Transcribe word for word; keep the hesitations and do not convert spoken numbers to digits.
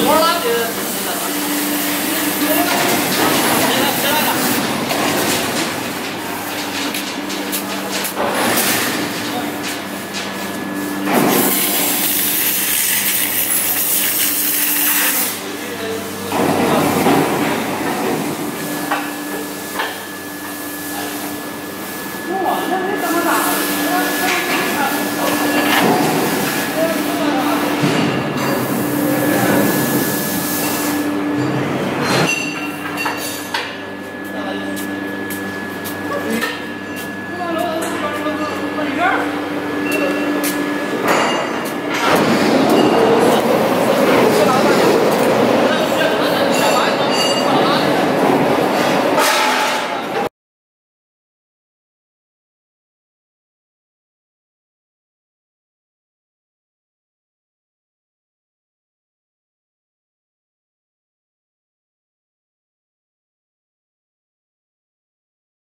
More like this.